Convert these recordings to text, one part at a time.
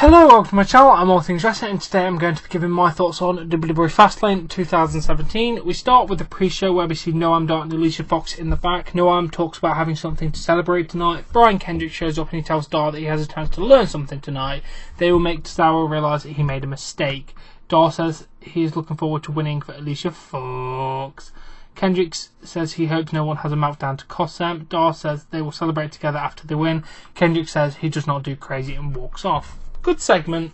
Hello, welcome to my channel, I'm All Things Wrestling, and today I'm going to be giving my thoughts on WWE Fastlane 2017. We start with the pre-show where we see Noam Dar and Alicia Fox in the back. Noam talks about having something to celebrate tonight. Brian Kendrick shows up and he tells Dar that he has a chance to learn something tonight. They will make Cesaro realise that he made a mistake. Dar says he is looking forward to winning for Alicia Fox. Kendrick says he hopes no one has a meltdown to cost them. Dar says they will celebrate together after they win. Kendrick says he does not do crazy and walks off. Good segment.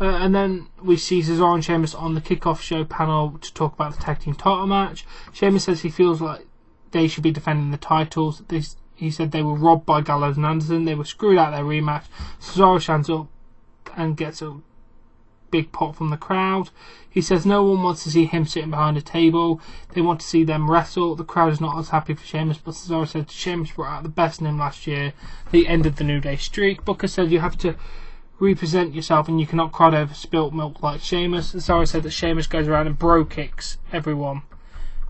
And then we see Cesaro and Sheamus on the kickoff show panel to talk about the tag team title match. Sheamus says he feels like they should be defending the titles. He said they were robbed by Gallows and Anderson. They were screwed out of their rematch. Cesaro stands up and gets a big pop from the crowd. He says no one wants to see him sitting behind a table. They want to see them wrestle. The crowd is not as happy for Sheamus, but Cesaro said Sheamus brought out the best in him last year. They ended the New Day streak. Booker said you have to represent yourself and you cannot cry over spilt milk like Sheamus. Cesaro said that Sheamus goes around and bro kicks everyone.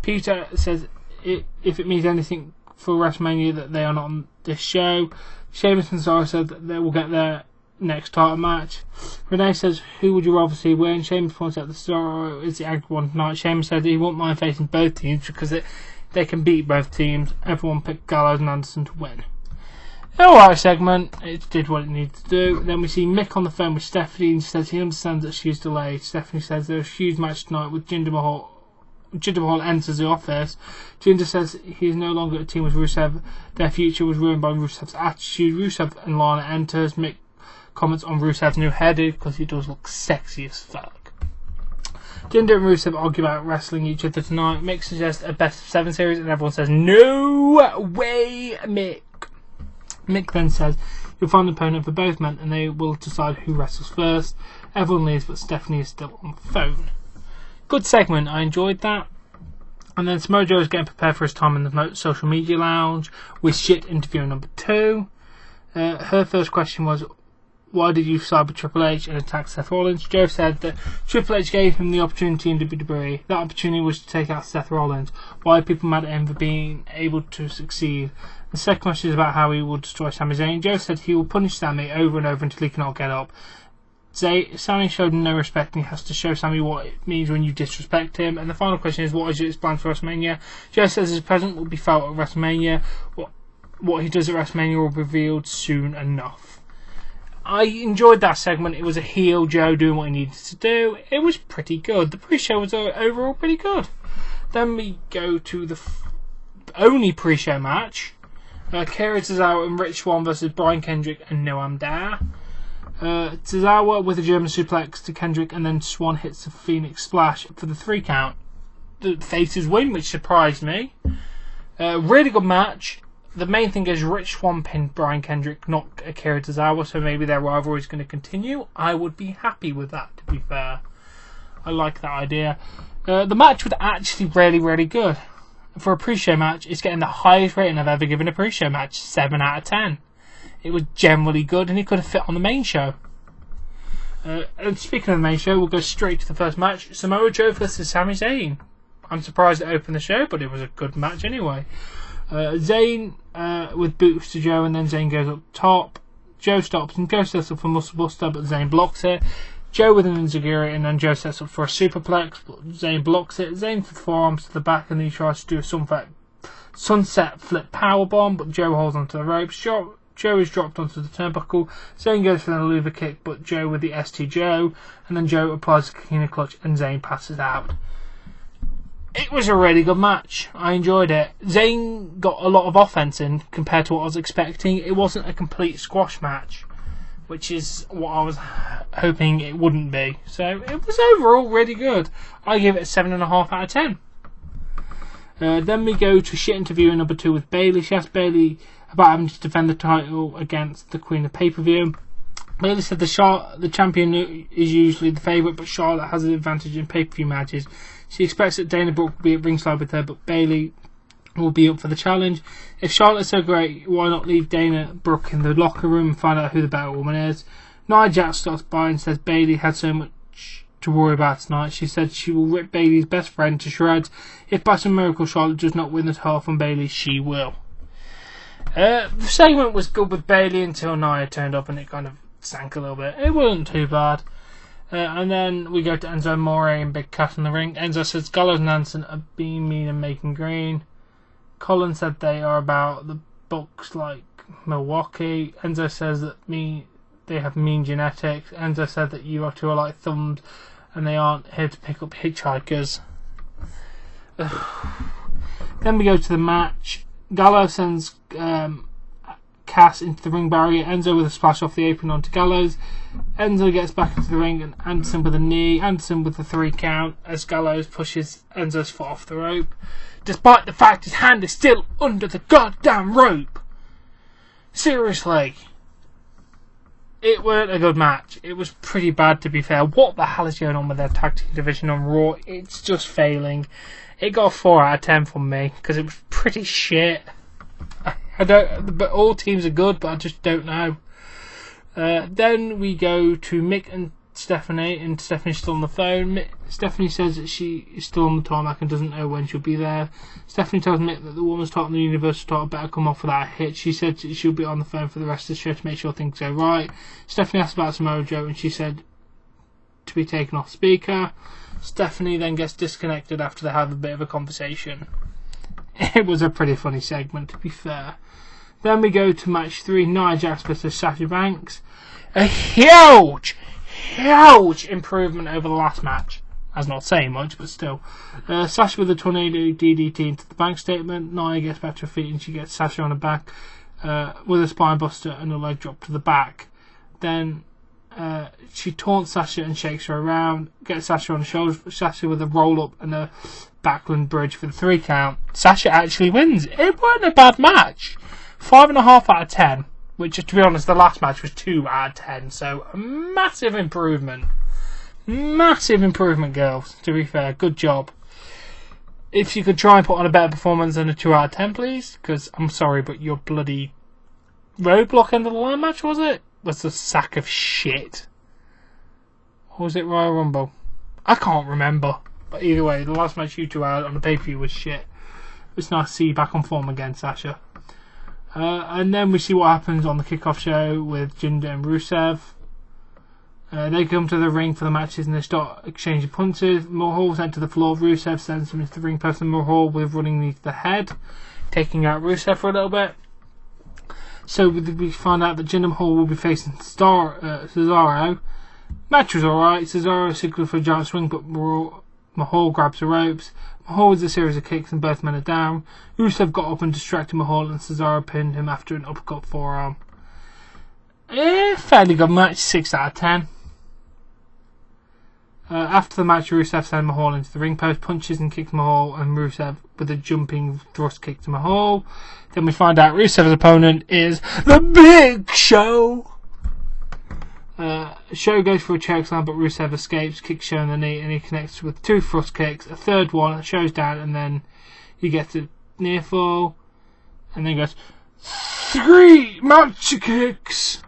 Peter says if it means anything for WrestleMania that they are not on this show. Sheamus and Cesaro said that they will get their next title match. Renee says who would you rather see win? Sheamus points out that Cesaro is the angry one tonight. Sheamus said he won't mind facing both teams because they can beat both teams. Everyone picked Gallows and Anderson to win. Alright segment, it did what it needed to do. Then we see Mick on the phone with Stephanie and says he understands that she's delayed. Stephanie says there's a huge match tonight with Jinder Mahal. Jinder Mahal enters the office. Jinder says he is no longer a team with Rusev. Their future was ruined by Rusev's attitude. Rusev and Lana enters. Mick comments on Rusev's new hairdo because he does look sexy as fuck. Jinder and Rusev argue about wrestling each other tonight. Mick suggests a best of 7 series and everyone says no way, Mick. Mick then says you'll find an opponent for both men and they will decide who wrestles first. Everyone leaves but Stephanie is still on the phone. Good segment, I enjoyed that. And then Samoa Joe is getting prepared for his time in the social media lounge with shit interview number 2. Her first question was, why did you side with Triple H and attack Seth Rollins? Joe said that Triple H gave him the opportunity in WWE. That opportunity was to take out Seth Rollins. Why are people mad at him for being able to succeed? The second question is about how he will destroy Sami Zayn. Joe said he will punish Sami over and over until he cannot get up. Sami showed him no respect and he has to show Sami what it means when you disrespect him. And the final question is, what is his plan for WrestleMania? Joe says his presence will be felt at WrestleMania. What he does at WrestleMania will be revealed soon enough. I enjoyed that segment. It was a heel Joe doing what he needed to do. It was pretty good. The pre-show was overall pretty good. Then we go to the only pre-show match. Kairi Tozawa and Rich Swann versus Brian Kendrick and Noam Dar. Tozawa with a German suplex to Kendrick and then Swann hits a Phoenix Splash for the 3 count. The faces win, which surprised me. Really good match. The main thing is Rich Swann pinned Brian Kendrick, not Kairi Tozawa, so maybe their rivalry is going to continue. I would be happy with that, to be fair. I like that idea. The match was actually really, really good. For a pre-show match, it's getting the highest rating I've ever given a pre-show match, 7 out of 10. It was generally good, and it could have fit on the main show. And speaking of the main show, we'll go straight to the first match, Samoa Joe versus Sami Zayn. I'm surprised it opened the show, but it was a good match anyway. Zayn with boots to Joe, and then Zayn goes up top. Joe stops and Joe sets up for muscle buster, but Zayn blocks it. Joe with an enziguri, and then Joe sets up for a superplex, but Zayn blocks it. Zayn for the forearms to the back, and then he tries to do a sunset flip powerbomb, but Joe holds onto the ropes. Joe is dropped onto the turnbuckle. Zayn goes for an louver kick, but Joe with the ST Joe, and then Joe applies the Kikina clutch, and Zayn passes out. It was a really good match. I enjoyed it. Zayn got a lot of offense in compared to what I was expecting. It wasn't a complete squash match, which is what I was hoping it wouldn't be. So it was overall really good. I give it a 7.5 out of 10. Then we go to shit interview number 2 with Bayley. She asked Bayley about having to defend the title against the Queen of Pay-Per-View. Bayley said the champion is usually the favourite, but Charlotte has an advantage in pay-per-view matches. She expects that Dana Brooke will be at ringside with her, but Bayley will be up for the challenge. If Charlotte's so great, why not leave Dana Brooke in the locker rown and find out who the better woman is? Nia Jax stops by and says Bayley had so much to worry about tonight. She said she will rip Bayley's best friend to shreds. If by some miracle Charlotte does not win the title from Bayley, she will. The segment was good with Bayley until Nia turned up and it kind of sank a little bit. It wasn't too bad. And then we go to Enzo Amore and Big Cass in the ring. Enzo says Gallows and Anderson are being mean and making green. Colin said they are about the Bucks like Milwaukee. Enzo says that they have mean genetics. Enzo said that you two are like thumbs and they aren't here to pick up hitchhikers. Then we go to the match. Gallows sends Cass into the ring barrier. Enzo with a splash off the apron onto Gallows. Enzo gets back into the ring and Anderson with a knee. Anderson with the 3 count as Gallows pushes Enzo's foot off the rope. Despite the fact his hand is still under the goddamn rope. Seriously. It weren't a good match. It was pretty bad, to be fair. What the hell is going on with their tag team division on Raw? It's just failing. It got a 4 out of 10 from me because it was pretty shit. I don't. But all teams are good, but I just don't know. Then we go to Mick and Stephanie, and Stephanie's still on the phone. Stephanie says that she is still on the tarmac and doesn't know when she'll be there. Stephanie tells Mick that the woman's title and the universal title better come off without a hit. She said she'll be on the phone for the rest of the show to make sure things go right. Stephanie asked about Samoa Joe and she said to be taken off speaker. Stephanie then gets disconnected after they have a bit of a conversation. It was a pretty funny segment, to be fair. Then we go to match 3, Nia Jax versus Sasha Banks. A huge improvement over the last match. That's not saying much, but still. Sasha with a tornado DDT into the bank statement. Nia gets back to her feet and she gets Sasha on her back with a spine buster and a leg drop to the back. Then she taunts Sasha and shakes her around. Gets Sasha on the shoulders. Sasha with a roll up and a Backlund bridge for the 3 count. Sasha actually wins. It wasn't a bad match. 5.5 out of 10. Which, to be honest, the last match was 2 out of 10. So, massive improvement. Massive improvement, girls, to be fair. Good job. If you could try and put on a better performance than a 2 out of 10, please. Because, I'm sorry, but your bloody Roadblock end of the line match, was it? Was a sack of shit. Or was it Royal Rumble? I can't remember. But either way, the last match you 2 had on the pay-per-view was shit. It's nice to see you back on form again, Sasha. And then we see what happens on the kickoff show with Jinder and Rusev. They come to the ring for the matches and they start exchanging punches. Mahal sent to the floor. Rusev sends him into the ring post and Mahal with running knee to the head, taking out Rusev for a little bit. So we find out that Jinder Mahal will be facing Cesaro. Match was alright. Cesaro signaled for a giant swing, but Mahal grabs the ropes. Mahal with a series of kicks and both men are down. Rusev got up and distracted Mahal and Cesaro pinned him after an uppercut forearm. Fairly good match, 6 out of 10. After the match, Rusev sent Mahal into the ring post, punches and kicks Mahal and Rusev with a jumping thrust kick to Mahal. Then we find out Rusev's opponent is The Big Show! Show goes for a choke slam, but Rusev escapes, kicks Show in the knee, and he connects with 2 thrust kicks. A third one, Show's down, and then he gets a near fall, and then goes 3 magic kicks,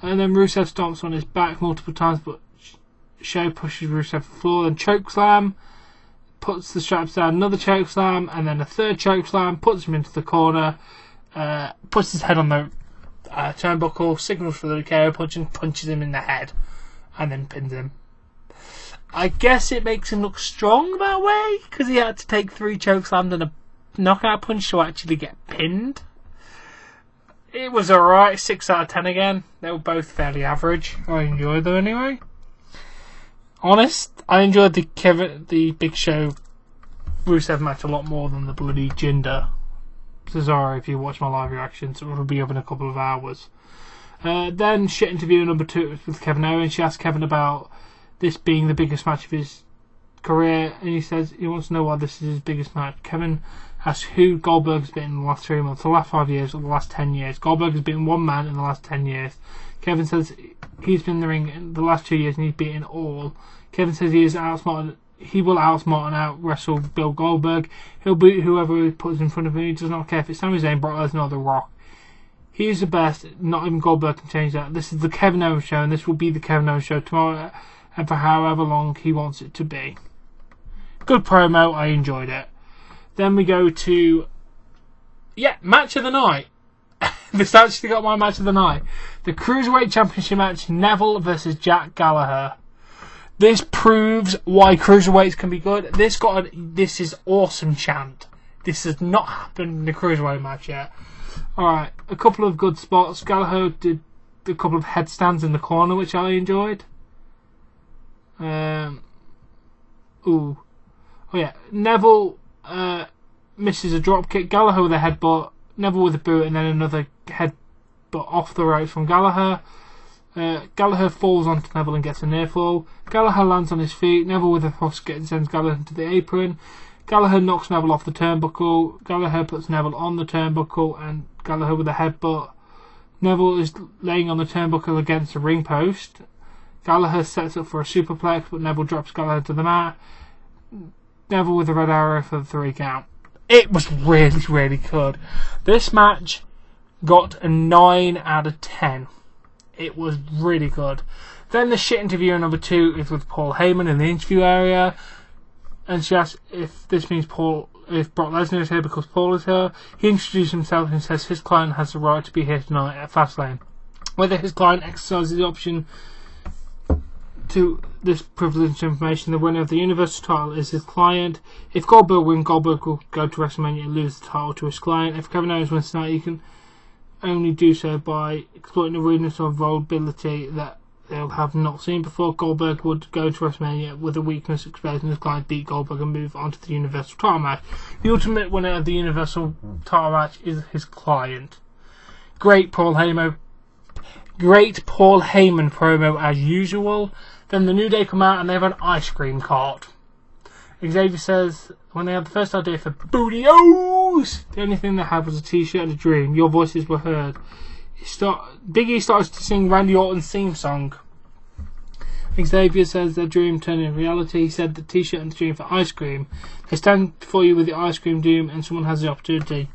and then Rusev stomps on his back multiple times, but Show pushes Rusev to the floor, then choke slam, puts the straps down, another choke slam, and then a third choke slam, puts him into the corner, puts his head on the turnbuckle, signals for the KO punch and punches him in the head and then pins him. I guess it makes him look strong that way because he had to take 3 chokeslams and a knockout punch to actually get pinned. It was alright, 6 out of 10 again. They were both fairly average. I enjoyed them anyway. Honest, I enjoyed the Big Show Rusev match a lot more than the bloody Jinder Cesaro. If you watch my live reactions, it will be up in a couple of hours. Then shit interview number 2 with Kevin Owens. She asked Kevin about this being the biggest match of his career, and he says he wants to know why this is his biggest match. Kevin asks who Goldberg's been in the last 3 months, the last 5 years, or the last 10 years. Goldberg has been one man in the last 10 years. Kevin says he's been in the ring in the last 2 years and he's beaten all. Kevin says he will outsmart and out-wrestle Bill Goldberg. He'll beat whoever he puts in front of him. He does not care if it's Sami Zayn, Brock Lesnar, or The Rock. He is the best. Not even Goldberg can change that. This is the Kevin Owens Show, and this will be the Kevin Owens Show tomorrow and for however long he wants it to be. Good promo. I enjoyed it. Then we go to... yeah, match of the night. This actually got my match of the night. The Cruiserweight Championship match, Neville versus Jack Gallagher. This proves why Cruiserweights can be good. This is awesome chant. This has not happened in the Cruiserweight match yet. Alright, a couple of good spots. Gallagher did a couple of headstands in the corner, which I enjoyed. Oh yeah, Neville misses a dropkick. Gallagher with a headbutt. Neville with a boot, and then another headbutt off the ropes from Gallagher. Gallagher falls onto Neville and gets a near fall. Gallagher lands on his feet. Neville with a thrust sends Gallagher into the apron. Gallagher knocks Neville off the turnbuckle. Gallagher puts Neville on the turnbuckle, and Gallagher with a headbutt. Neville is laying on the turnbuckle against the ring post. Gallagher sets up for a superplex, but Neville drops Gallagher to the mat. Neville with a red arrow for the 3 count. It was really, really good. This match got a 9 out of 10. It was really good. Then the shit interview number 2 is with Paul Heyman in the interview area. And she asks if this means if Brock Lesnar is here because Paul is here. He introduces himself and says his client has the right to be here tonight at Fastlane. Whether his client exercises the option to this privileged information, the winner of the Universal title is his client. If Goldberg wins, Goldberg will go to WrestleMania and lose the title to his client. If Kevin Owens wins tonight, he can only do so by exploiting the rudeness or vulnerability that they'll have not seen before. Goldberg would go to WrestleMania with a weakness, exposing his client, beat Goldberg and move on to the Universal title match. The ultimate winner of the Universal title match is his client. Great Paul Heyman promo as usual. Then the New Day come out and they have an ice cream cart. Xavier says when they had the first idea for Booty-O's, the only thing they had was a t-shirt and a dream. Your voices were heard. Big E starts to sing Randy Orton's theme song. Xavier says their dream turned into reality. He said the t-shirt and the dream for ice cream. They stand before you with the ice cream doom and someone has the opportunity.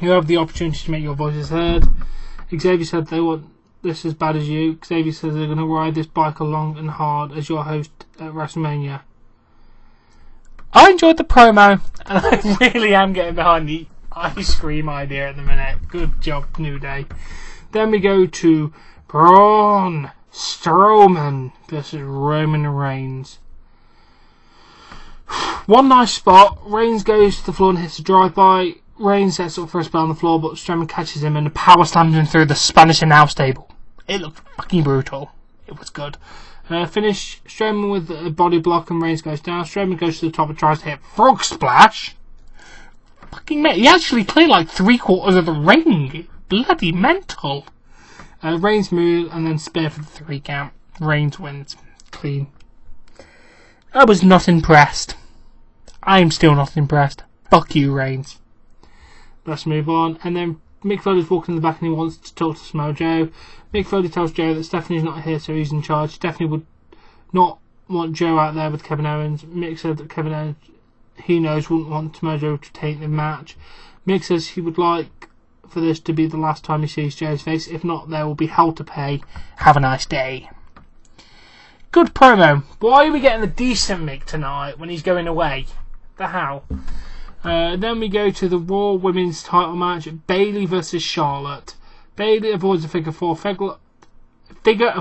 You have the opportunity to make your voices heard. Xavier said they want this as bad as you. Xavier says they're going to ride this bike along and hard as your host at WrestleMania. I enjoyed the promo, and I really am getting behind the ice cream idea at the minute. Good job, New Day. Then we go to Braun Strowman versus Roman Reigns. One nice spot. Reigns goes to the floor and hits a drive-by. Reigns sets up for a spell on the floor, but Strowman catches him and power slams him through the Spanish announce table. It looked fucking brutal. It was good. Finish Strowman with a body block and Reigns goes down. Strowman goes to the top and tries to hit Frog Splash. Fucking mate, he actually cleared like 3/4 of the ring. Bloody mental. Reigns move and then spear for the 3 count. Reigns wins clean. I was not impressed. I am still not impressed. Fuck you, Reigns. Let's move on. And then Mick Foley's walking in the back and he wants to talk to Samoa Joe. Mick Foley tells Joe that Stephanie's not here, so he's in charge. Stephanie would not want Joe out there with Kevin Owens. Mick said that Kevin Owens, he knows, wouldn't want Samoa Joe to take the match. Mick says he would like for this to be the last time he sees Joe's face. If not, there will be hell to pay. Have a nice day. Good promo. Why are we getting the decent Mick tonight when he's going away? The hell? Then we go to the Raw Women's Title match, Bayley versus Charlotte. Bayley avoids a figure of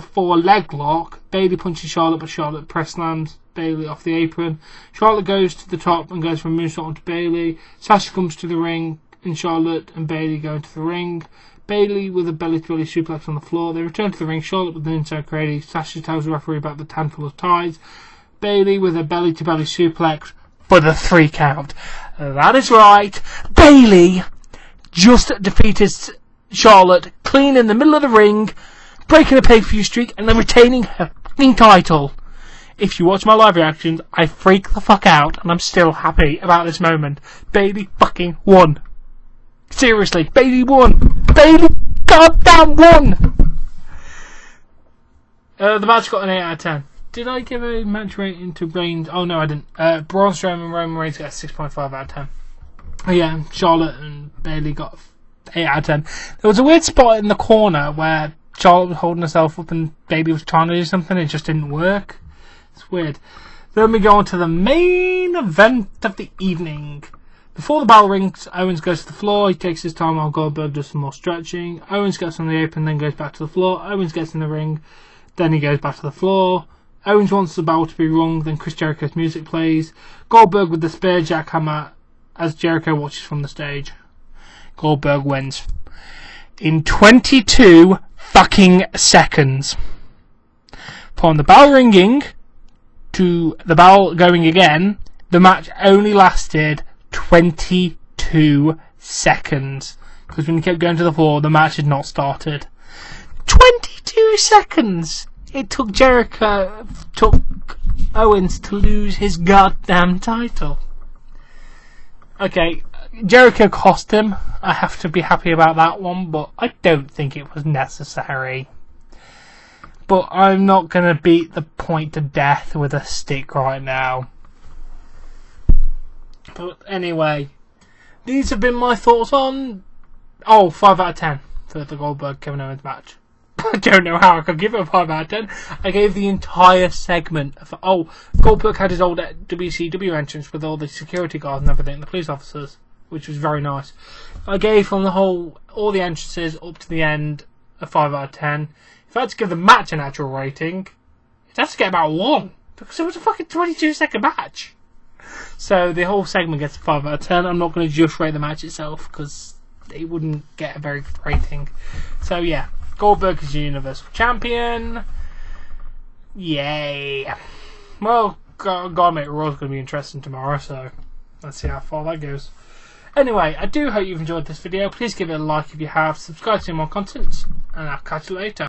four leg lock. Bayley punches Charlotte, but Charlotte press slams Bayley off the apron. Charlotte goes to the top and goes from moonsault onto Bayley. Sasha comes to the ring, and Charlotte and Bayley go into the ring. Bayley with a belly-to-belly suplex on the floor. They return to the ring. Charlotte with an inside cradle. Sasha tells the referee about the handful of ties. Bayley with a belly-to-belly suplex for the 3 count. That is right. Bayley just defeated Charlotte clean in the middle of the ring, breaking a pay-per-view streak and then retaining her fucking title. If you watch my live reactions, I freak the fuck out and I'm still happy about this moment. Bayley fucking won. Seriously, Bayley won. Bayley goddamn won. The match got an 8 out of 10. Did I give a match rating to Reigns? Oh no, I didn't. Braun Strowman and Roman Reigns got a 6.5 out of 10. Oh yeah, Charlotte and Bayley got 8 out of 10. There was a weird spot in the corner where Charlotte was holding herself up and Bayley was trying to do something. It just didn't work. It's weird. Then we go on to the main event of the evening. Before the bell rings, Owens goes to the floor. He takes his time while Goldberg does some more stretching. Owens gets on the apron, then goes back to the floor. Owens gets in the ring, then he goes back to the floor. Owens wants the bell to be rung, then Chris Jericho's music plays. Goldberg with the spear jackhammer as Jericho watches from the stage. Goldberg wins. In 22 fucking seconds. Upon the bell ringing to the bell going again, the match only lasted 22 seconds. Because when he kept going to the floor, the match had not started. 22 seconds! It took Owens to lose his goddamn title. Okay, Jericho cost him. I have to be happy about that one, but I don't think it was necessary. But I'm not going to beat the point to death with a stick right now. But anyway, these have been my thoughts on... Oh, 5 out of 10 for the Goldberg-Kevin Owens match. I don't know how I could give it a 5 out of 10. I gave the entire segment. Goldberg had his old WCW entrance with all the security guards and everything, the police officers, which was very nice. I gave from the whole, all the entrances up to the end, a 5 out of 10. If I had to give the match an actual rating, it'd have to get about 1. Because it was a fucking 22-second match. So the whole segment gets a 5 out of 10. I'm not going to just rate the match itself because it wouldn't get a very good rating. So yeah, Goldberg is the Universal Champion. Yay. Well, God mate, Raw's going to be interesting tomorrow, so let's see how far that goes. Anyway, I do hope you've enjoyed this video. Please give it a like if you have. Subscribe to more content, and I'll catch you later.